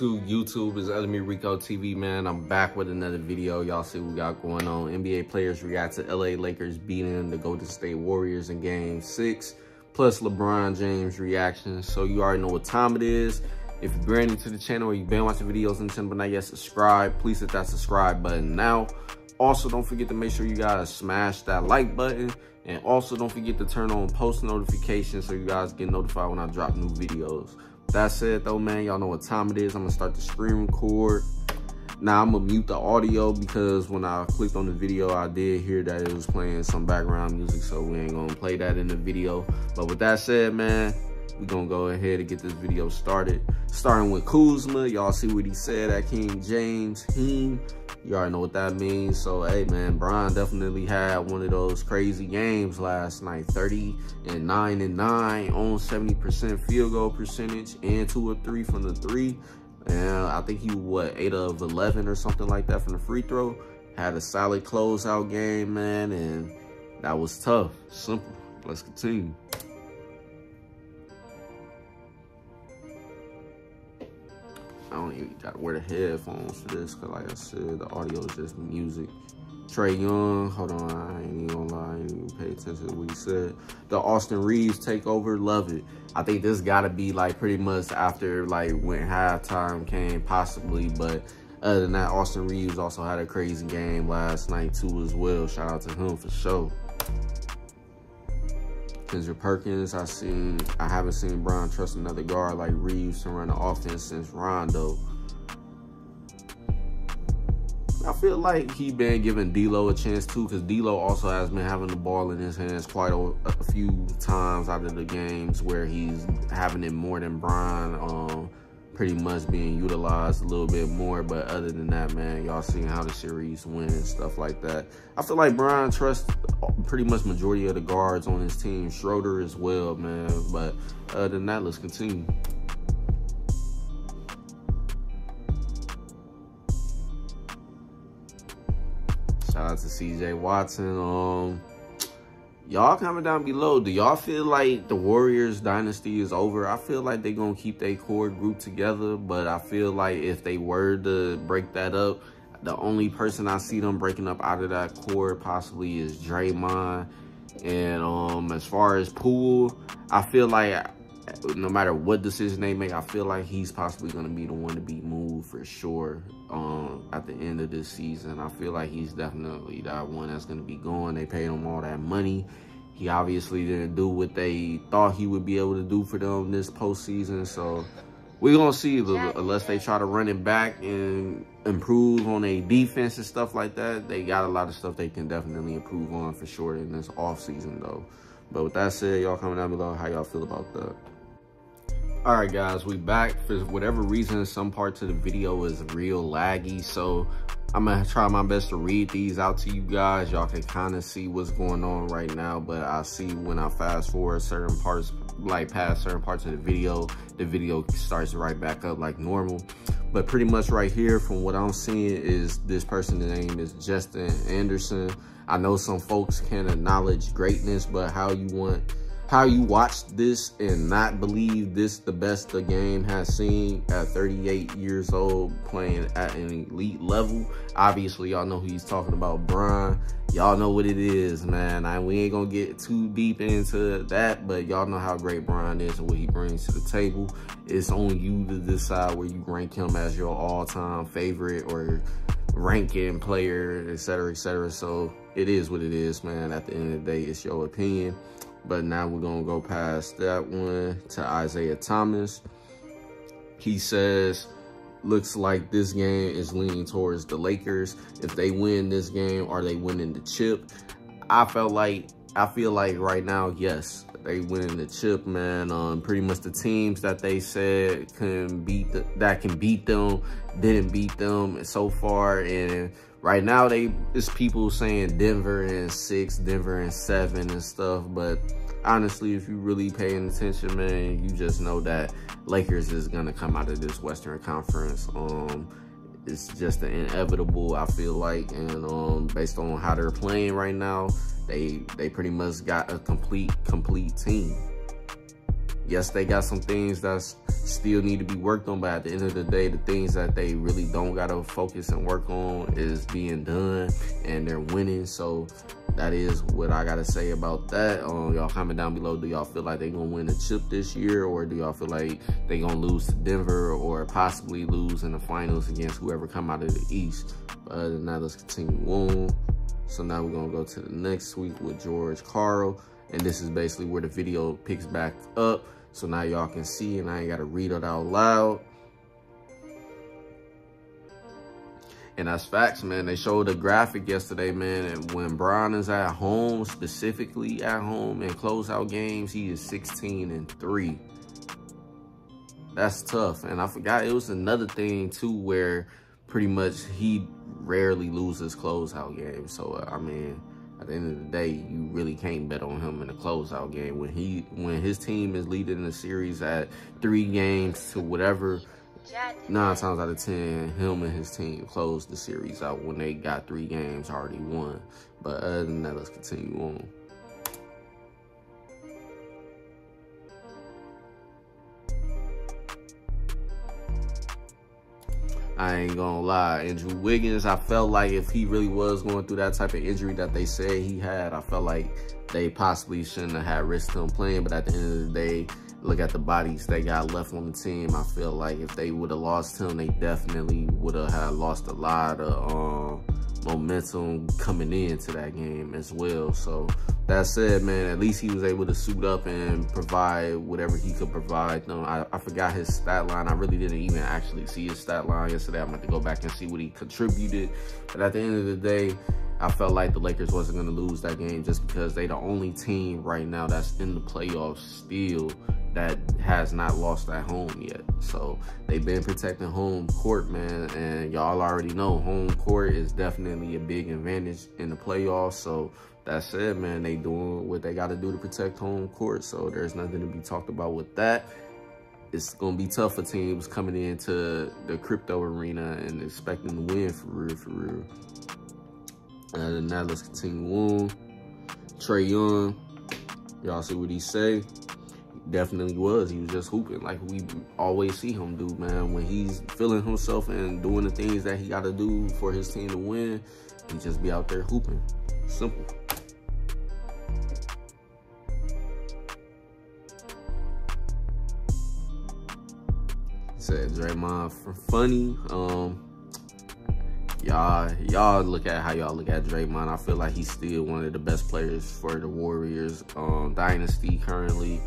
YouTube. YouTube is LMERicoTv, man. I'm back with another video. Y'all see what we got going on. NBA players react to LA Lakers beating the Golden State Warriors in Game 6, plus LeBron James reactions. So you already know what time it is. If you're brand new to the channel or you've been watching videos on the channel but not yet subscribed, please hit that subscribe button now. Also, don't forget to make sure you guys smash that like button. And also, don't forget to turn on post notifications so you guys get notified when I drop new videos. That said, though, man, y'all know what time it is. I'm gonna start the screen record. Now, I'm gonna mute the audio because when I clicked on the video, I did hear that it was playing some background music, so we ain't gonna play that in the video. But with that said, man, we're gonna go ahead and get this video started. Starting with Kuzma, y'all see what he said at King James. You already know what that means. So, hey, man, Bron definitely had one of those crazy games last night. 30 and 9 and 9 on 70% field goal percentage and 2 of 3 from the three. And I think he, what, 8 of 11 or something like that from the free throw. Had a solid closeout game, man, and that was tough. Simple. Let's continue. I don't even gotta wear the headphones for this, cause like I said, the audio is just music. Trey Young, hold on, I ain't even gonna lie, I ain't even pay attention to what he said. The Austin Reeves takeover, love it. I think this gotta be like pretty much after like when halftime came, possibly, but other than that, Austin Reeves also had a crazy game last night too as well. Shout out to him for sure. Kendrick Perkins, I haven't seen Bron trust another guard like Reeves to run the offense since Rondo. I feel like he been giving D'Lo a chance too, because D'Lo also has been having the ball in his hands quite a few times out of the games where he's having it more than Bron, pretty much being utilized a little bit more. But other than that, man, y'all seen how the series went and stuff like that. I feel like Bron trusts pretty much majority of the guards on his team, Schroeder as well, man. But other than that, let's continue. Shout out to CJ Watson. Y'all comment down below, do y'all feel like the Warriors dynasty is over? I feel like they're going to keep their core group together, but I feel like if they were to break that up, the only person I see them breaking up out of that core possibly is Draymond. And as far as Poole, I feel like no matter what decision they make, I feel like he's possibly going to be the one to be moved for sure at the end of this season. I feel like he's definitely that one that's going to be going. They paid him all that money. He obviously didn't do what they thought he would be able to do for them this postseason. So we're going to see, unless they try to run it back and improve on their defense and stuff like that. They got a lot of stuff they can definitely improve on for sure in this offseason, though. But with that said, y'all comment down below how y'all feel about that. All right, guys, we back. For whatever reason, some parts of the video is real laggy, so I'm gonna try my best to read these out to you guys. Y'all can kind of see what's going on right now, but I see when I fast forward certain parts, like past certain parts of the video starts right back up like normal. But pretty much right here, from what I'm seeing, is this person's name is Justin Anderson. I know some folks can acknowledge greatness, but how you watch this and not believe this the best the game has seen at 38 years old playing at an elite level. Obviously, y'all know who he's talking about, Bron. Y'all know what it is, man. We ain't gonna get too deep into that, but y'all know how great Bron is and what he brings to the table. It's on you to decide where you rank him as your all-time favorite or ranking player, etc., etc. So it is what it is, man. At the end of the day, it's your opinion. But now we're going to go past that one to Isaiah Thomas. He says, looks like this game is leaning towards the Lakers. If they win this game, are they winning the chip? I feel like right now, yes, they winning the chip, man. Pretty much the teams that they said can beat them didn't beat them so far. And right now, it's people saying Denver and 6, Denver and 7 and stuff. But honestly, if you really paying attention, man, you just know that Lakers is gonna come out of this Western Conference. It's just the inevitable, I feel like, and based on how they're playing right now, they pretty much got a complete team. Yes, they got some things that still need to be worked on, but at the end of the day, the things that they really don't gotta focus and work on is being done, and they're winning. So that is what I gotta say about that. Y'all comment down below, do y'all feel like they gonna win a chip this year, or do y'all feel like they gonna lose to Denver, or possibly lose in the finals against whoever come out of the East? But other than that, let's continue on. So now we're gonna go to the next week with George Carl, and this is basically where the video picks back up. So now y'all can see, and I ain't gotta read it out loud. And that's facts, man. They showed a graphic yesterday, man. And when Bron is at home, specifically at home, in closeout games, he is 16-3. That's tough. And I forgot, it was another thing too, where pretty much he rarely loses closeout games. So I mean, at the end of the day, you really can't bet on him in the closeout game when he, when his team is leading the series at 3 games to whatever. 9 times out of 10, him and his team closed the series out when they got 3 games already won. But other than that, let's continue on. I ain't gonna lie, Andrew Wiggins, I felt like if he really was going through that type of injury that they said he had, I felt like they possibly shouldn't have had risked him playing. But at the end of the day, look at the bodies they got left on the team. I feel like if they would have lost him, they definitely would have lost a lot of momentum coming into that game as well. So that said, man, at least he was able to suit up and provide whatever he could provide them. I forgot his stat line. I really didn't even actually see his stat line yesterday. I'm gonna have to go back and see what he contributed. But at the end of the day, I felt like the Lakers wasn't gonna lose that game just because they the only team right now that's in the playoffs still that has not lost at home yet. So they've been protecting home court, man, and y'all already know home court is definitely a big advantage in the playoffs. So that said, man, they doing what they gotta do to protect home court, so there's nothing to be talked about with that. It's gonna be tough for teams coming into the Crypto Arena and expecting to win for real, for real. Other than that, let's continue on. Trey Young, y'all see what he say? Definitely was. He was just hooping like we always see him do, man. When he's feeling himself and doing the things that he got to do for his team to win, he just be out there hooping. Simple. Said Draymond for funny. Y'all look at how y'all look at Draymond. I feel like he's still one of the best players for the Warriors dynasty currently.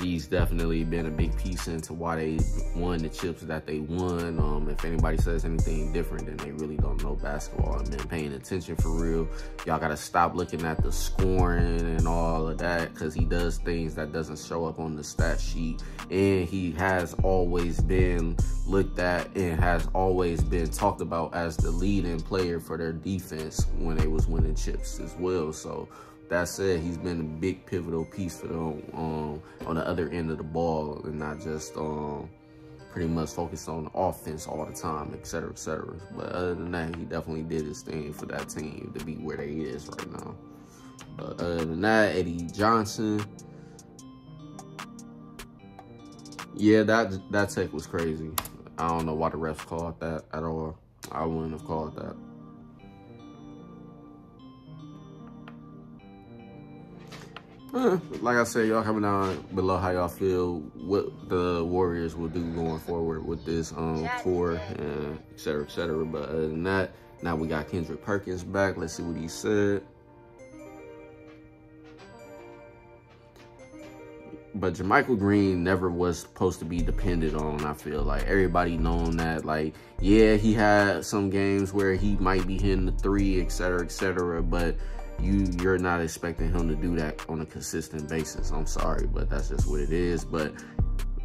He's definitely been a big piece into why they won the chips that they won. If anybody says anything different, then they really don't know basketball and been paying attention for real. Y'all gotta stop looking at the scoring and all of that, because he does things that doesn't show up on the stat sheet. And he has always been looked at and has always been talked about as the leading player for their defense when they was winning chips as well. So that said, he's been a big pivotal piece for them on the other end of the ball, and not just pretty much focused on offense all the time, et cetera, et cetera. But other than that, he definitely did his thing for that team to be where they is right now. But other than that, Eddie Johnson. Yeah, that tech was crazy. I don't know why the refs called that at all. I wouldn't have called that. Like I said, y'all coming down below how y'all feel what the Warriors will do going forward with this core, and et cetera, et cetera. But other than that, now we got Kendrick Perkins back. Let's see what he said. But Jermichael Green never was supposed to be depended on, I feel like. Everybody known that, like, yeah, he had some games where he might be hitting the 3, et cetera, but you're not expecting him to do that on a consistent basis. I'm sorry, but that's just what it is. But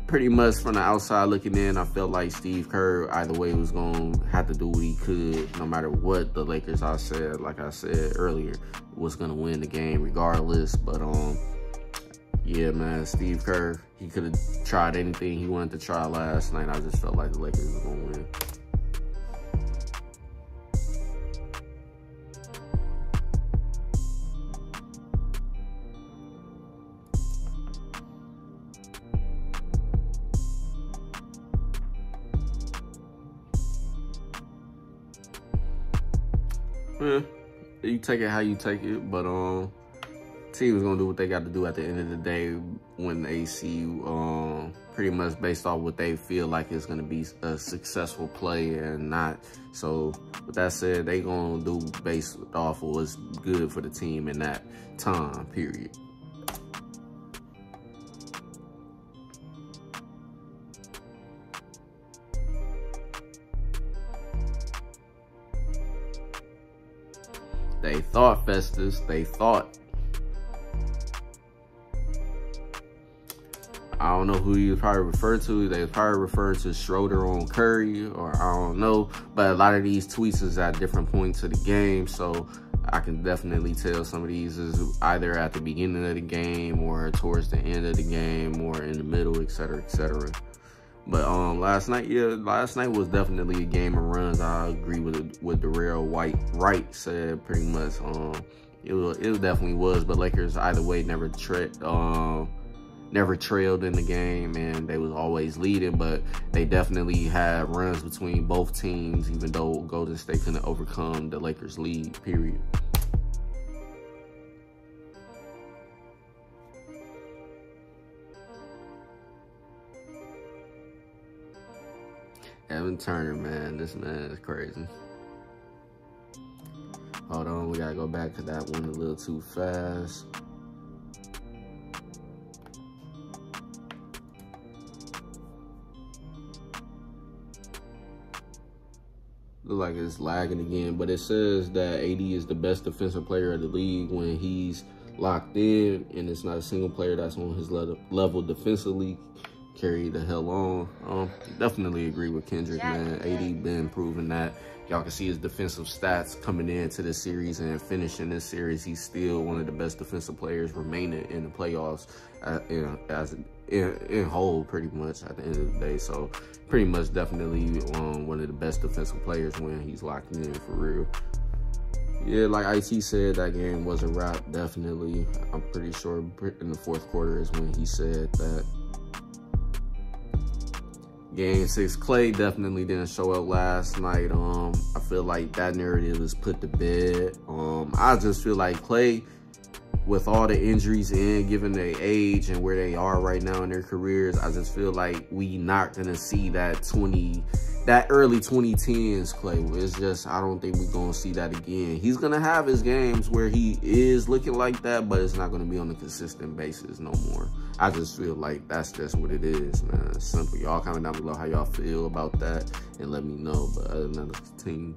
pretty much from the outside looking in, I felt like Steve Kerr either way was gonna have to do what he could, no matter what. The Lakers, like I said earlier, was gonna win the game regardless. But yeah, man, Steve Kerr, he could have tried anything he wanted to try last night. I just felt like the Lakers were gonna win. You take it how you take it, but team is gonna do what they got to do at the end of the day when they see pretty much based off what they feel like is gonna be a successful play and not. So with that said, they gonna do based off of what's good for the team in that time period. They thought, Festus, they thought. I don't know who you probably refer to. They probably refer to Schroeder on Curry, or I don't know. But a lot of these tweets is at different points of the game. So I can definitely tell some of these is either at the beginning of the game or towards the end of the game or in the middle, et cetera, et cetera. But last night, last night was definitely a game of runs. I agree with what Darrell White said pretty much. It definitely was, but Lakers either way never trailed in the game, and they was always leading. But they definitely had runs between both teams, even though Golden State couldn't overcome the Lakers' lead. Period. Evan Turner, man, this man is crazy. Hold on, we gotta go back because that went a little too fast. Look like it's lagging again, but it says that AD is the best defensive player of the league when he's locked in, and it's not a single player that's on his level defensively. Carry the hell on. Definitely agree with Kendrick, man. AD been proving that. Y'all can see his defensive stats coming into this series and finishing this series. He's still one of the best defensive players remaining in the playoffs in whole, pretty much, at the end of the day. So pretty much definitely one of the best defensive players when he's locked in, for real. Yeah, like IT said, that game was a wrap, definitely. I'm pretty sure in the fourth quarter is when he said that. Game 6, Clay definitely didn't show up last night. I feel like that narrative is put to bed. I just feel like Clay, with all the injuries and given their age and where they are right now in their careers, I just feel like we not gonna see that early 2010s Clay. It's just, I don't think we're gonna see that again. He's gonna have his games where he is looking like that, but it's not gonna be on a consistent basis no more. I just feel like that's just what it is, man. Simple. Y'all comment down below how y'all feel about that and let me know. But other than that, it's the team.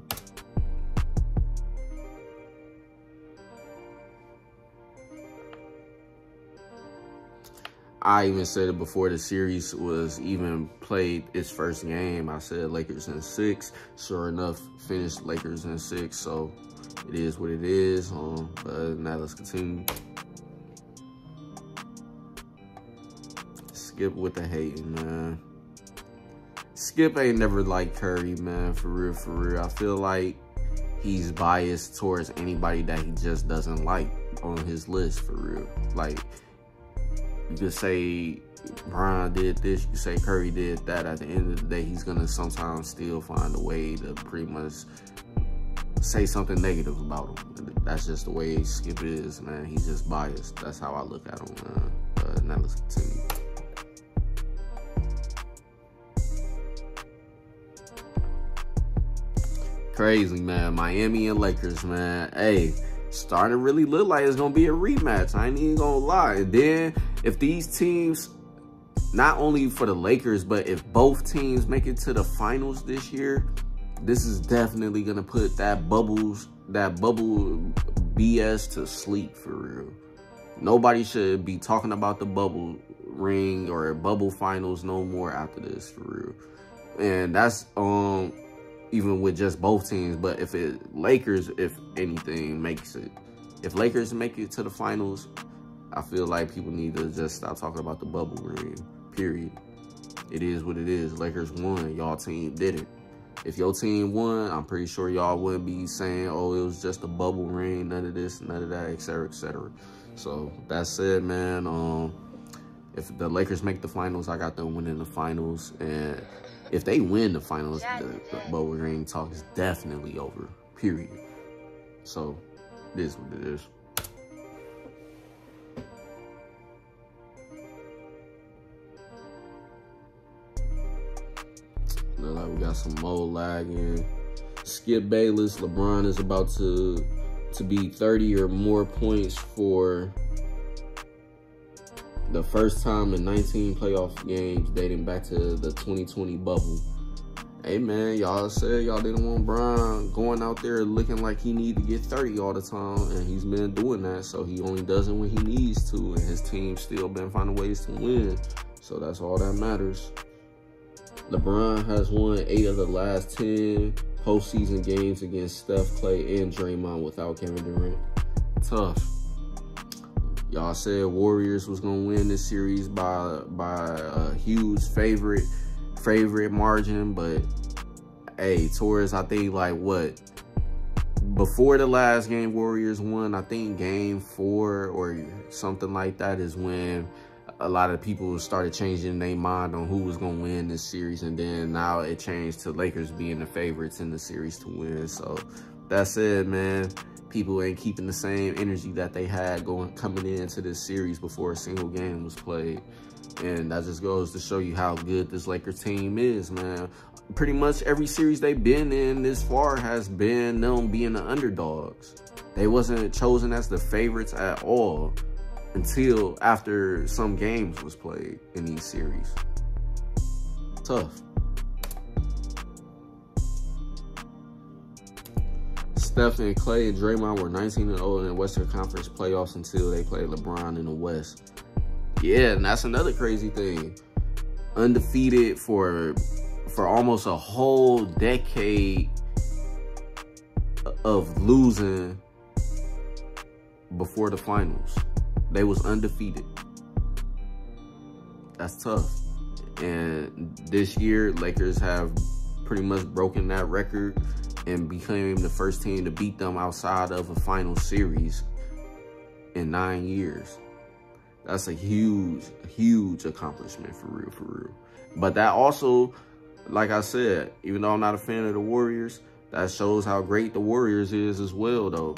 I even said it before the series was even played its first game. I said Lakers in 6. Sure enough, finished Lakers in 6. So it is what it is. But other than that, let's continue. Skip with the hating, man. Skip ain't never liked Curry, man. For real, for real. I feel like he's biased towards anybody that he just doesn't like on his list, for real. Like, you could say Brian did this, you say Curry did that. At the end of the day, he's gonna sometimes still find a way to pretty much say something negative about him. That's just the way Skip is, man. He's just biased. That's how I look at him, man. But now let's continue. Crazy, man. Miami and Lakers, man. Hey, starting to really look like it's gonna be a rematch. I ain't even gonna lie. And then if these teams, not only for the Lakers, but if both teams make it to the finals this year, this is definitely gonna put that bubble BS to sleep, for real. Nobody should be talking about the bubble ring or bubble finals no more after this, for real. And that's even with just both teams, but if Lakers, if anything makes it, if Lakers make it to the finals, I feel like people need to just stop talking about the bubble ring, period. It is what it is. Lakers won, y'all team didn't. If your team won, I'm pretty sure y'all wouldn't be saying, oh, it was just a bubble ring, none of this, none of that, et cetera, et cetera. So that said, man, if the Lakers make the finals, I got them winning the finals. And if they win the finals, the bubble ring talk is definitely over, period. So, this is what it is. Look like we got some more lagging. Skip Bayless, LeBron is about to be 30 or more points for the first time in 19 playoff games dating back to the 2020 bubble. Hey man, y'all said y'all didn't want Bron going out there looking like he need to get 30 all the time, and he's been doing that, so he only does it when he needs to, and his team's still been finding ways to win, so that's all that matters. LeBron has won 8 of the last 10 postseason games against Steph, Clay, and Draymond without Kevin Durant. Tough. Y'all said Warriors was gonna win this series by a huge favorite margin, but hey, Torres, I think like what before the last game Warriors won, I think game 4 or something like that is when a lot of people started changing their mind on who was gonna win this series, and then now it changed to Lakers being the favorites in the series to win. So that's it, man. People ain't keeping the same energy that they had coming into this series before a single game was played. And that just goes to show you how good this Lakers team is, man. Pretty much every series they've been in this far has been them being the underdogs. They wasn't chosen as the favorites at all until after some games was played in these series. Tough. Steph and Clay and Draymond were 19-0 in the Western Conference playoffs until they played LeBron in the West. Yeah, and that's another crazy thing. Undefeated for almost a whole decade of losing before the finals. They was undefeated. That's tough. And this year, Lakers have pretty much broken that record and became the first team to beat them outside of a final series in 9 years. That's a huge, huge accomplishment for real, for real. But that also, like I said, even though I'm not a fan of the Warriors, that shows how great the Warriors is as well, though.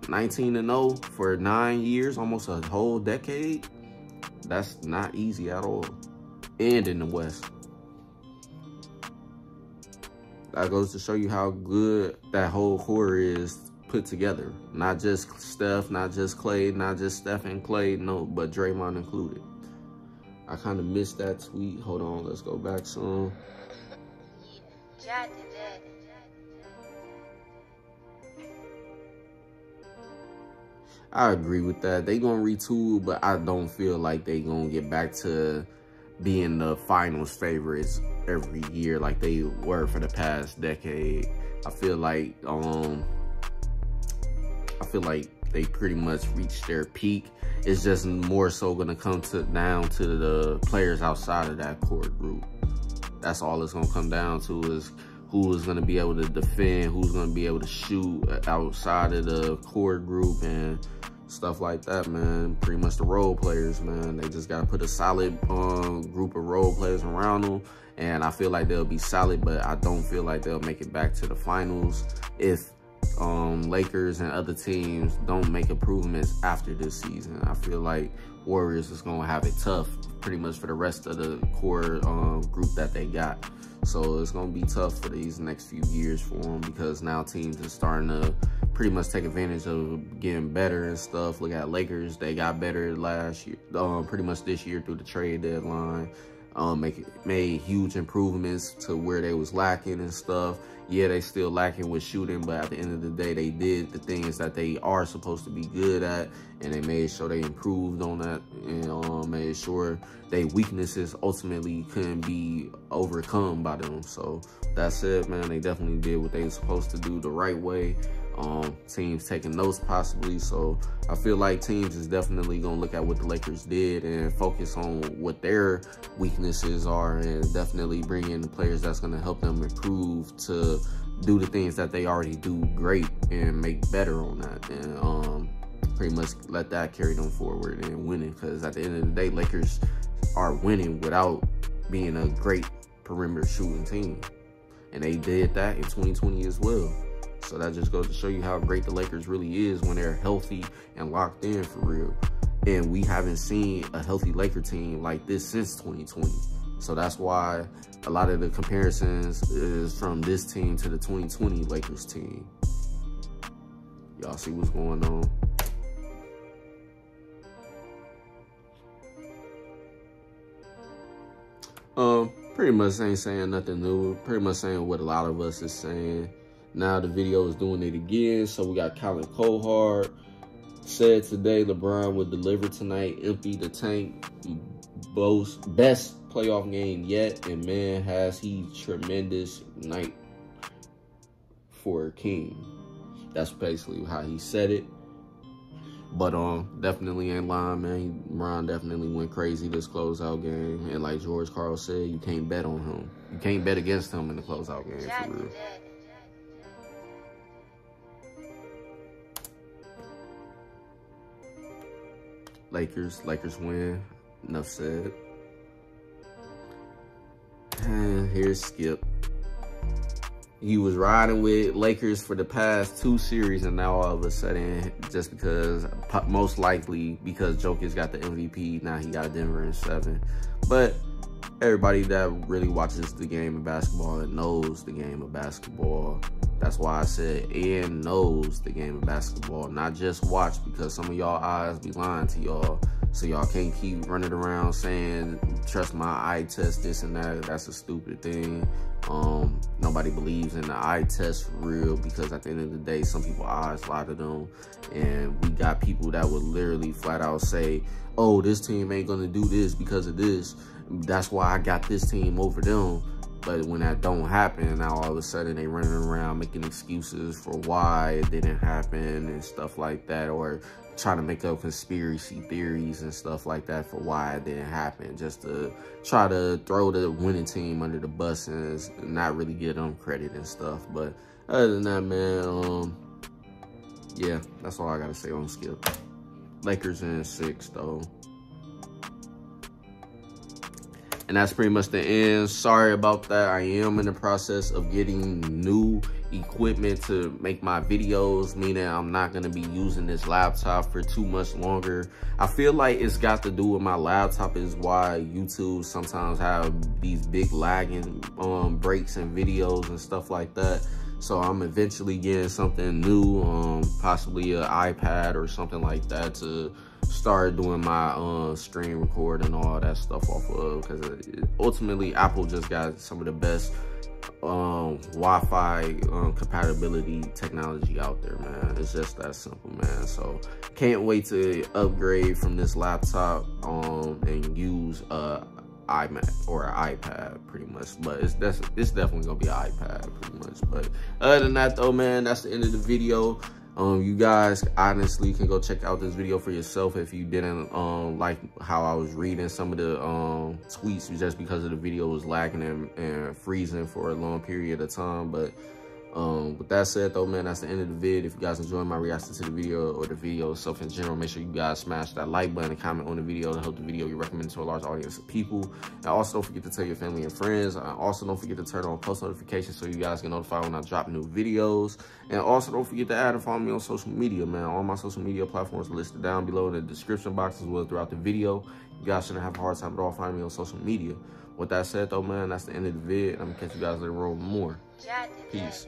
19-0 for 9 years, almost a whole decade. That's not easy at all. And in the West. That goes to show you how good that whole core is put together. Not just Steph, not just Clay, not just Steph and Clay, no, but Draymond included. I kind of missed that tweet. Hold on, let's go back some. I agree with that. They gonna retool, but I don't feel like they gonna get back to being the finals favorites every year like they were for the past decade. I feel like they pretty much reached their peak. It's just more so gonna come down to the players outside of that core group. That's all it's gonna come down to, is who is gonna be able to defend, who's gonna be able to shoot outside of the core group and stuff like that, man. Pretty much the role players, man. They just gotta put a solid group of role players around them, and I feel like they'll be solid, but I don't feel like they'll make it back to the finals if Lakers and other teams don't make improvements after this season. I feel like Warriors is gonna have it tough pretty much for the rest of the core group that they got. So it's gonna be tough for these next few years for them, because now teams are starting to pretty much take advantage of getting better and stuff. Look at Lakers, they got better last year, pretty much this year through the trade deadline. Made huge improvements to where they was lacking and stuff. Yeah, they still lacking with shooting, but at the end of the day, they did the things that they are supposed to be good at, and they made sure they improved on that, and made sure their weaknesses ultimately couldn't be overcome by them. So that's it, man. They definitely did what they were supposed to do the right way. Teams taking notes possibly. So I feel like teams is definitely gonna look at what the Lakers did and focus on what their weaknesses are, and definitely bring in the players that's gonna help them improve to do the things that they already do great and make better on that, and pretty much let that carry them forward and winning, because at the end of the day, Lakers are winning without being a great perimeter shooting team, and they did that in 2020 as well. So that just goes to show you how great the Lakers really is when they're healthy and locked in for real. And we haven't seen a healthy Laker team like this since 2020. So that's why a lot of the comparisons is from this team to the 2020 Lakers team. Y'all see what's going on? Pretty much ain't saying nothing new. Pretty much saying what a lot of us is saying. Now the video is doing it again. So we got Colin Cowherd said today LeBron would deliver tonight, empty the tank, best playoff game yet, and man has he tremendous night for a king. That's basically how he said it. But definitely ain't lying, man. LeBron definitely went crazy this closeout game. And like George Carl said, you can't bet on him. You can't bet against him in the closeout game for real. Lakers win. Enough said. And here's Skip. He was riding with Lakers for the past two series, and now all of a sudden, just because, most likely because Jokic got the MVP, now he got Denver in 7. But everybody that really watches the game of basketball and knows the game of basketball, that's why I said and knows the game of basketball, not just watch, because some of y'all eyes be lying to y'all. So y'all can't keep running around saying, trust my eye test, this and that. That's a stupid thing. Nobody believes in the eye test for real, because at the end of the day, some people's eyes lie to them. And we got people that would literally flat out say, oh, this team ain't gonna do this because of this. That's why I got this team over them. But when that don't happen, now all of a sudden they running around making excuses for why it didn't happen and stuff like that, or trying to make up conspiracy theories and stuff like that for why it didn't happen, just to try to throw the winning team under the bus and not really get them credit and stuff. But other than that, man, yeah, that's all I gotta say on Skip. Lakers in 6 though. And that's pretty much the end. Sorry about that. I am in the process of getting new equipment to make my videos, meaning I'm not going to be using this laptop for too much longer. I feel like it's got to do with my laptop is why YouTube sometimes have these big lagging breaks in videos and stuff like that. So I'm eventually getting something new, possibly an iPad or something like that, to start doing my stream record and all that stuff off of, because ultimately Apple just got some of the best Wi-Fi compatibility technology out there, man. It's just that simple, man. So can't wait to upgrade from this laptop and use iMac or an iPad pretty much. But it's definitely gonna be an iPad pretty much. But other than that though, man, that's the end of the video. You guys honestly can go check out this video for yourself if you didn't like how I was reading some of the tweets, just because of the video was lagging and freezing for a long period of time. But with that said though, man, that's the end of the vid. If you guys enjoyed my reaction to the video or the video itself in general, make sure you guys smash that like button and comment on the video to help the video get recommended to a large audience of people. And also don't forget to tell your family and friends. I also don't forget to turn on post notifications so you guys get notified when I drop new videos. And also don't forget to add and follow me on social media, man. All my social media platforms are listed down below in the description box as well as throughout the video. You guys shouldn't have a hard time at all finding me on social media. With that said though, man, that's the end of the vid. I'm gonna catch you guys later on more. Peace.